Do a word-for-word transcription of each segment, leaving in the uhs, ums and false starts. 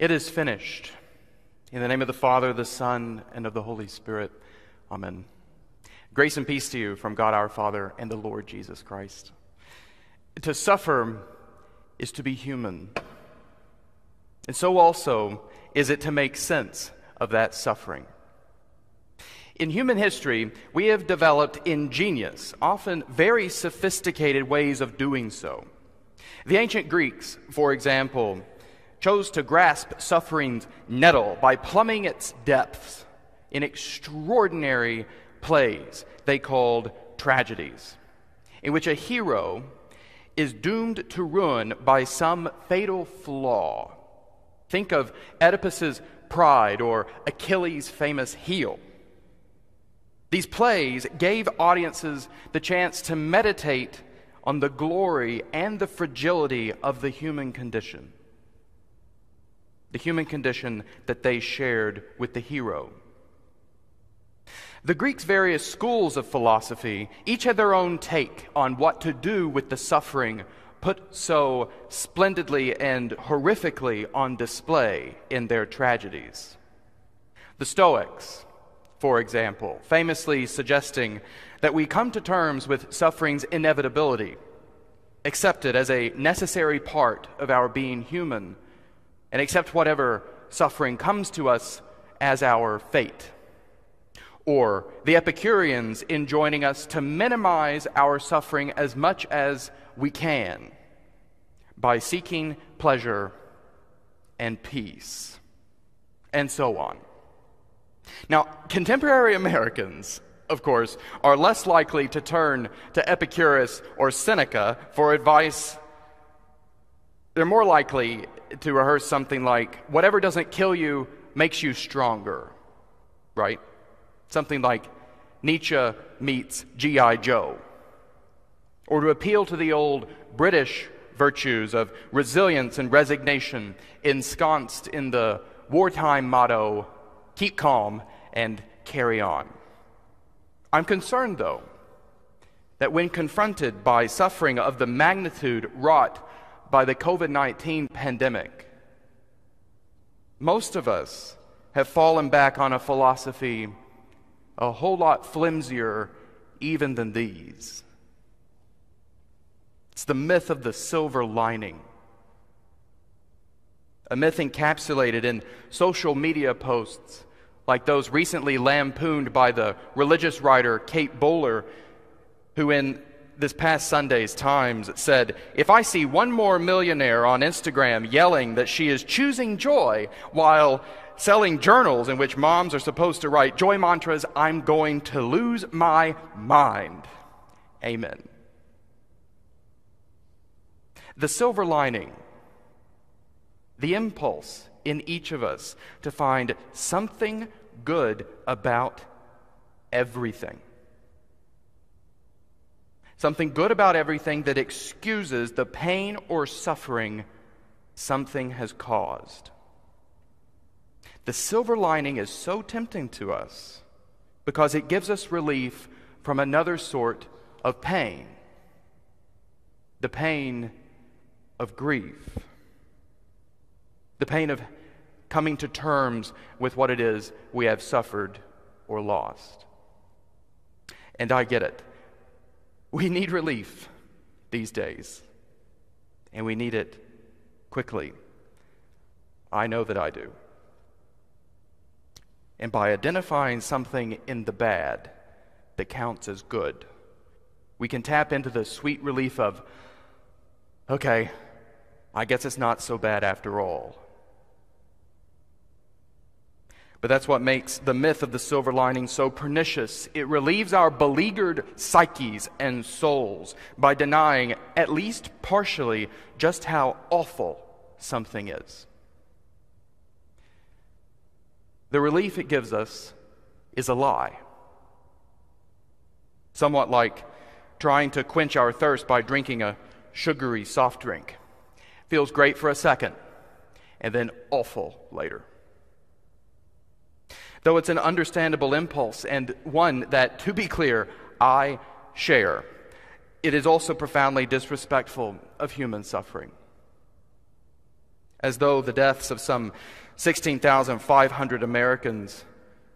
It is finished. In the name of the Father, the Son, and of the Holy Spirit. Amen. Grace and peace to you from God our Father and the Lord Jesus Christ. To suffer is to be human. And so also is it to make sense of that suffering. In human history, we have developed ingenious, often very sophisticated ways of doing so. The ancient Greeks, for example, chose to grasp suffering's nettle by plumbing its depths in extraordinary plays they called tragedies, in which a hero is doomed to ruin by some fatal flaw. Think of Oedipus's pride or Achilles' famous heel. These plays gave audiences the chance to meditate on the glory and the fragility of the human condition, the human condition that they shared with the hero. The Greeks' various schools of philosophy each had their own take on what to do with the suffering put so splendidly and horrifically on display in their tragedies. The Stoics, for example, famously suggesting that we come to terms with suffering's inevitability, accept it as a necessary part of our being human, and accept whatever suffering comes to us as our fate. Or the Epicureans enjoining us to minimize our suffering as much as we can by seeking pleasure and peace, and so on. Now, contemporary Americans, of course, are less likely to turn to Epicurus or Seneca for advice. They're more likely to rehearse something like, whatever doesn't kill you makes you stronger, right? Something like Nietzsche meets G I Joe. Or to appeal to the old British virtues of resilience and resignation, ensconced in the wartime motto, keep calm and carry on. I'm concerned, though, that when confronted by suffering of the magnitude wrought by the COVID nineteen pandemic, most of us have fallen back on a philosophy a whole lot flimsier even than these. It's the myth of the silver lining, a myth encapsulated in social media posts like those recently lampooned by the religious writer Kate Bowler, who in this past Sunday's Times said, "If I see one more millionaire on Instagram yelling that she is choosing joy while selling journals in which moms are supposed to write joy mantras, I'm going to lose my mind. Amen." The silver lining, the impulse in each of us to find something good about everything. Something good about everything that excuses the pain or suffering something has caused. The silver lining is so tempting to us because it gives us relief from another sort of pain, the pain of grief, the pain of coming to terms with what it is we have suffered or lost. And I get it. We need relief these days, and we need it quickly. I know that I do. And by identifying something in the bad that counts as good, we can tap into the sweet relief of, okay, I guess it's not so bad after all. But that's what makes the myth of the silver lining so pernicious. It relieves our beleaguered psyches and souls by denying, at least partially, just how awful something is. The relief it gives us is a lie. Somewhat like trying to quench our thirst by drinking a sugary soft drink. Feels great for a second, and then awful later. Though it's an understandable impulse, and one that, to be clear, I share, it is also profoundly disrespectful of human suffering. as though the deaths of some sixteen thousand five hundred Americans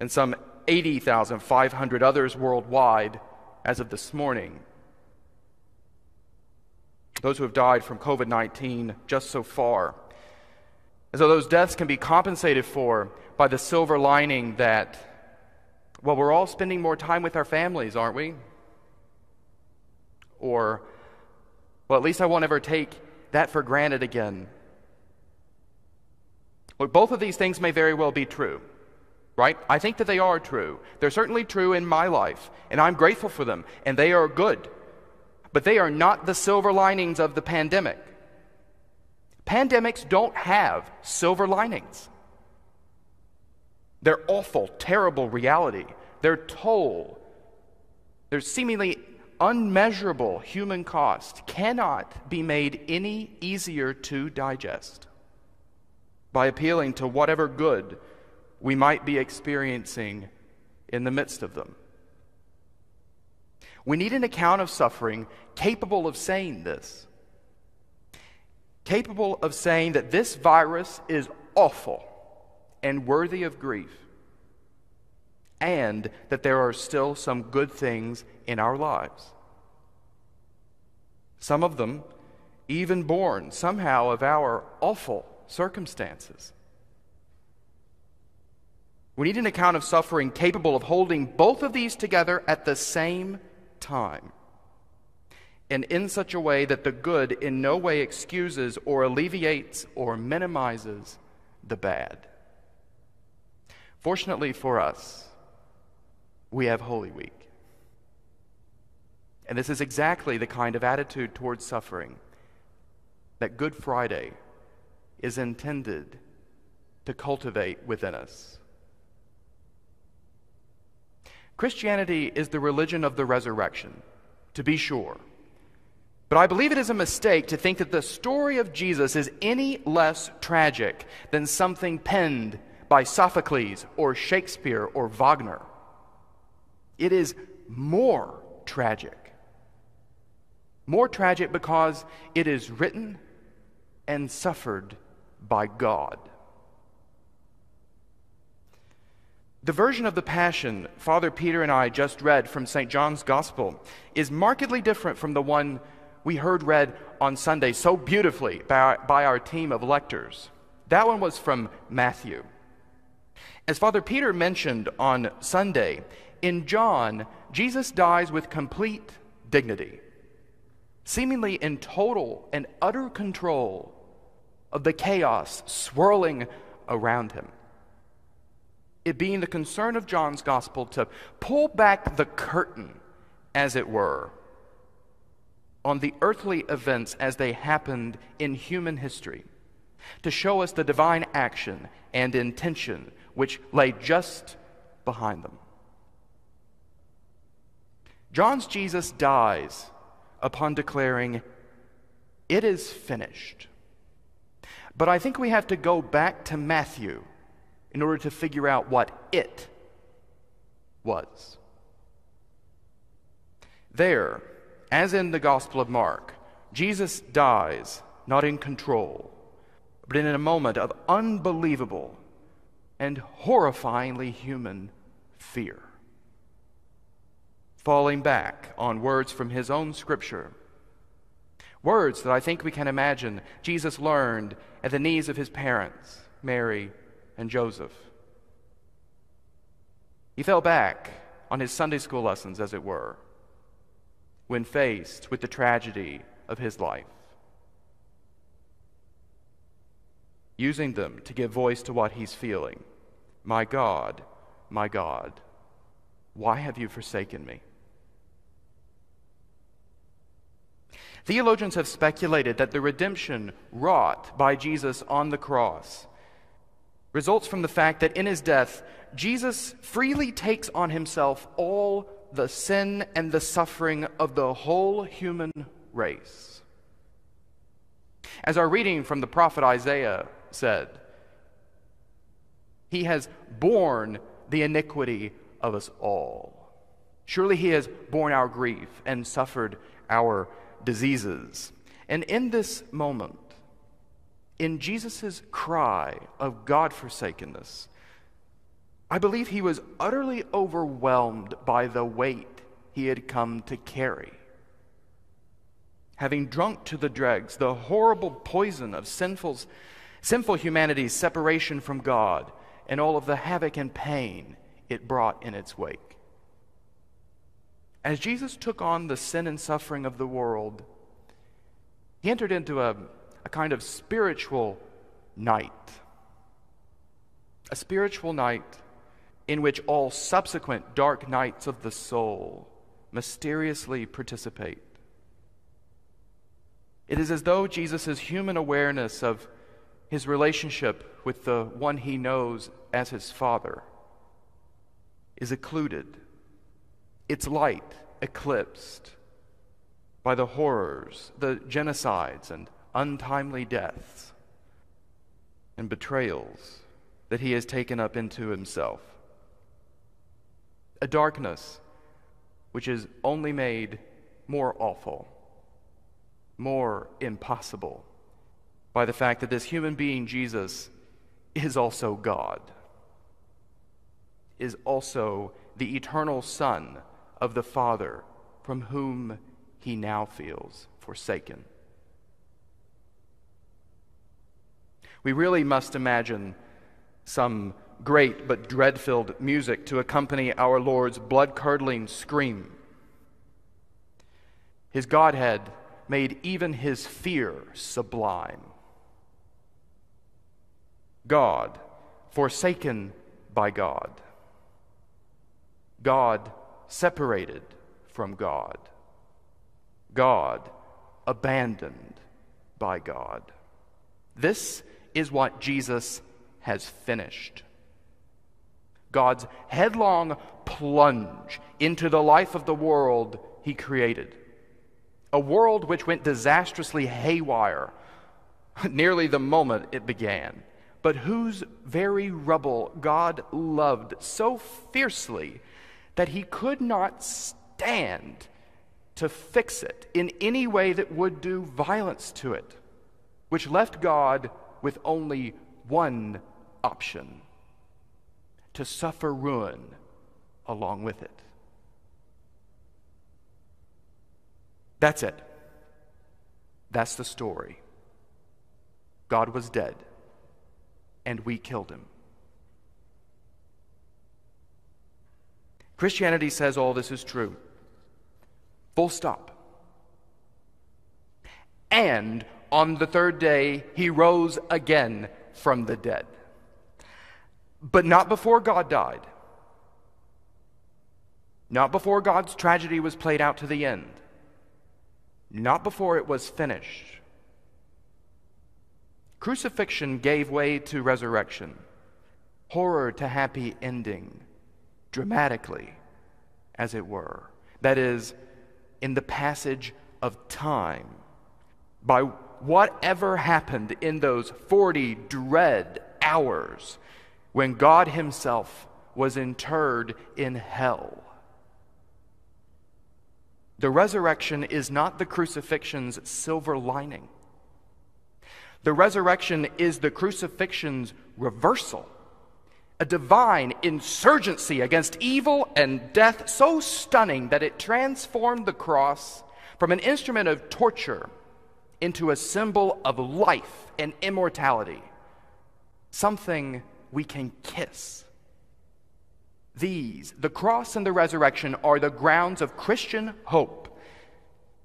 and some eighty thousand five hundred others worldwide as of this morning. Those who have died from COVID nineteen just so far. And so those deaths can be compensated for by the silver lining that, well, we're all spending more time with our families, aren't we? Or, well, at least I won't ever take that for granted again. Look, both of these things may very well be true, right? I think that they are true. They're certainly true in my life, and I'm grateful for them, and they are good. But they are not the silver linings of the pandemic. Pandemics don't have silver linings. They're awful, terrible reality. They're toll. Their seemingly unmeasurable human cost cannot be made any easier to digest by appealing to whatever good we might be experiencing in the midst of them. We need an account of suffering capable of saying this. Capable of saying that this virus is awful and worthy of grief, and that there are still some good things in our lives. Some of them even born somehow of our awful circumstances. We need an account of suffering capable of holding both of these together at the same time, and in such a way that the good in no way excuses or alleviates or minimizes the bad. Fortunately for us, we have Holy Week. And this is exactly the kind of attitude towards suffering that Good Friday is intended to cultivate within us. Christianity is the religion of the resurrection, to be sure. But I believe it is a mistake to think that the story of Jesus is any less tragic than something penned by Sophocles or Shakespeare or Wagner. It is more tragic. More tragic because it is written and suffered by God. The version of the Passion Father Peter and I just read from Saint John's Gospel is markedly different from the one we heard read on Sunday so beautifully by our, by our team of lectors. That one was from Matthew. As Father Peter mentioned on Sunday, in John, Jesus dies with complete dignity, seemingly in total and utter control of the chaos swirling around him. It being the concern of John's Gospel to pull back the curtain, as it were, on the earthly events as they happened in human history, to show us the divine action and intention which lay just behind them. John's Jesus dies upon declaring, "It is finished." But I think we have to go back to Matthew in order to figure out what it was. There, as in the Gospel of Mark, Jesus dies not in control, but in a moment of unbelievable and horrifyingly human fear, falling back on words from his own scripture, words that I think we can imagine Jesus learned at the knees of his parents, Mary and Joseph. He fell back on his Sunday school lessons, as it were, when faced with the tragedy of his life, using them to give voice to what he's feeling. "My God, my God, why have you forsaken me?" Theologians have speculated that the redemption wrought by Jesus on the cross results from the fact that in his death, Jesus freely takes on himself all the sin and the suffering of the whole human race. As our reading from the prophet Isaiah said, "He has borne the iniquity of us all. Surely he has borne our grief and suffered our diseases." And in this moment, in Jesus' cry of God-forsakenness, I believe he was utterly overwhelmed by the weight he had come to carry. Having drunk to the dregs the horrible poison of sinful, sinful humanity's separation from God and all of the havoc and pain it brought in its wake. As Jesus took on the sin and suffering of the world, he entered into a, a kind of spiritual night. A spiritual night in which all subsequent dark nights of the soul mysteriously participate. It is as though Jesus' human awareness of his relationship with the one he knows as his Father is occluded, its light eclipsed by the horrors, the genocides and untimely deaths and betrayals that he has taken up into himself. A darkness which is only made more awful, more impossible, by the fact that this human being, Jesus, is also God, is also the eternal Son of the Father, from whom he now feels forsaken. We really must imagine some great but dread-filled music to accompany our Lord's blood-curdling scream. His Godhead made even his fear sublime. God, forsaken by God. God, separated from God. God, abandoned by God. This is what Jesus has finished. God's headlong plunge into the life of the world he created. A world which went disastrously haywire nearly the moment it began, but whose very rubble God loved so fiercely that he could not stand to fix it in any way that would do violence to it, which left God with only one option: to suffer ruin along with it. That's it. That's the story. God was dead, and we killed him. Christianity says all this is true. Full stop. And on the third day, he rose again from the dead. But not before God died. Not before God's tragedy was played out to the end. Not before it was finished. Crucifixion gave way to resurrection, horror to happy ending, dramatically, as it were. That is, in the passage of time, by whatever happened in those forty dread hours when God himself was interred in hell. The resurrection is not the crucifixion's silver lining. The resurrection is the crucifixion's reversal, a divine insurgency against evil and death so stunning that it transformed the cross from an instrument of torture into a symbol of life and immortality, something we can kiss. These, the cross and the resurrection, are the grounds of Christian hope,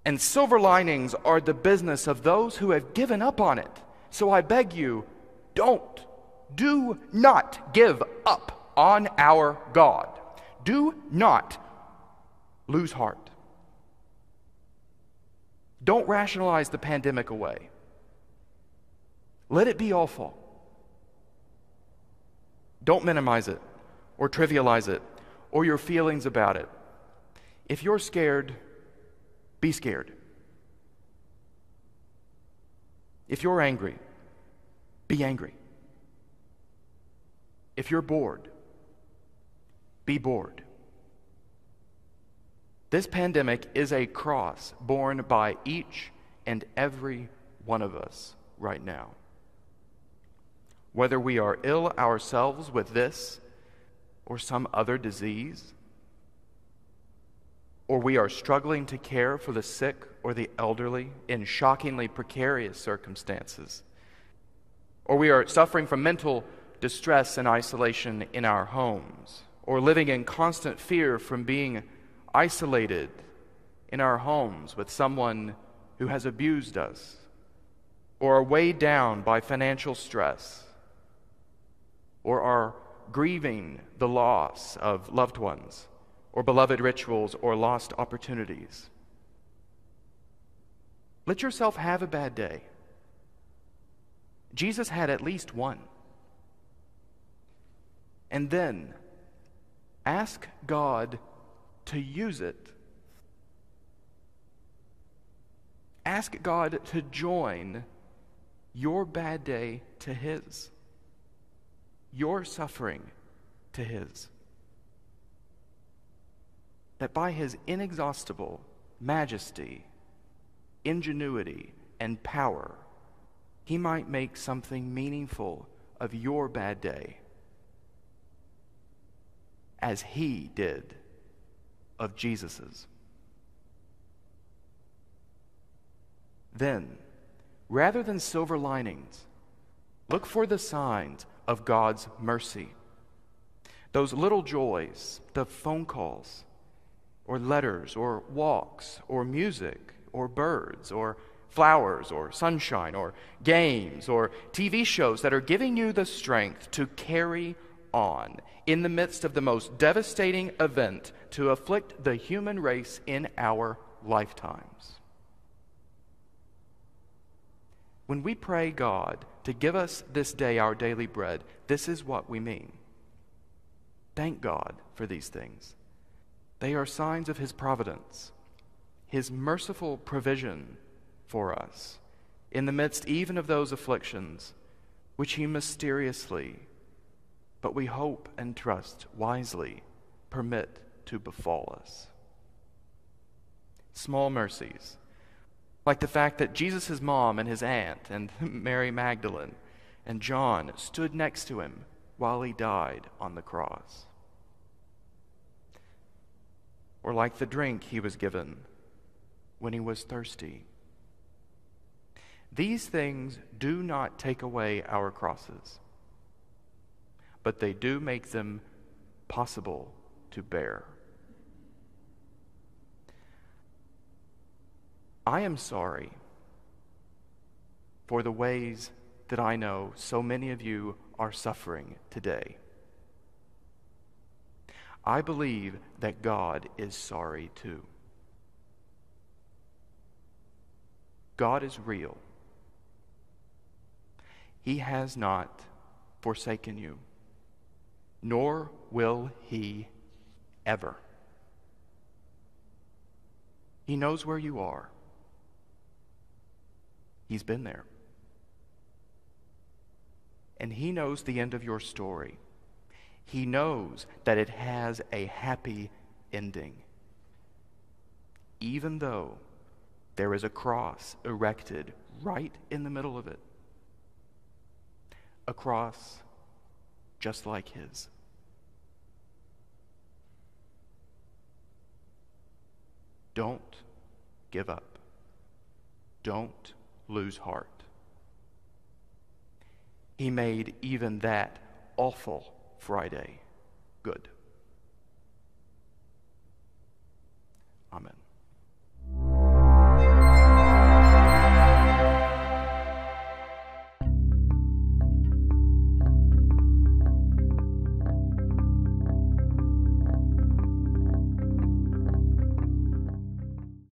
and silver linings are the business of those who have given up on it. So I beg you, don't, do not give up on our God. Do not lose heart. Don't rationalize the pandemic away. Let it be awful. Don't minimize it, or trivialize it, or your feelings about it. If you're scared, be scared. If you're angry, be angry. If you're bored, be bored. This pandemic is a cross borne by each and every one of us right now. whether we are ill ourselves with this or some other disease, or we are struggling to care for the sick or the elderly in shockingly precarious circumstances, or we are suffering from mental distress and isolation in our homes, or living in constant fear from being isolated in our homes with someone who has abused us, or are weighed down by financial stress, or are grieving the loss of loved ones, or beloved rituals, or lost opportunities. Let yourself have a bad day. Jesus had at least one. And then ask God to use it. Ask God to join your bad day to His, your suffering to His, that by His inexhaustible majesty, ingenuity, and power, He might make something meaningful of your bad day, as He did of Jesus's. Then, rather than silver linings, look for the signs of God's mercy, those little joys, the phone calls, or letters, or walks, or music, or birds, or flowers, or sunshine, or games, or T V shows that are giving you the strength to carry on in the midst of the most devastating event to afflict the human race in our lifetimes. When we pray God to give us this day our daily bread, this is what we mean. Thank God for these things. They are signs of His providence, His merciful provision for us, in the midst even of those afflictions which He mysteriously, but we hope and trust wisely, permit to befall us. Small mercies, like the fact that Jesus' mom and his aunt and Mary Magdalene and John stood next to Him while He died on the cross. Or like the drink He was given when He was thirsty. These things do not take away our crosses, but they do make them possible to bear. I am sorry for the ways that I know so many of you are suffering today. I believe that God is sorry too. God is real. He has not forsaken you, nor will He ever. He knows where you are. He's been there. And He knows the end of your story. He knows that it has a happy ending, even though there is a cross erected right in the middle of it, a cross just like His. Don't give up. Don't lose heart. He made even that awful Friday good.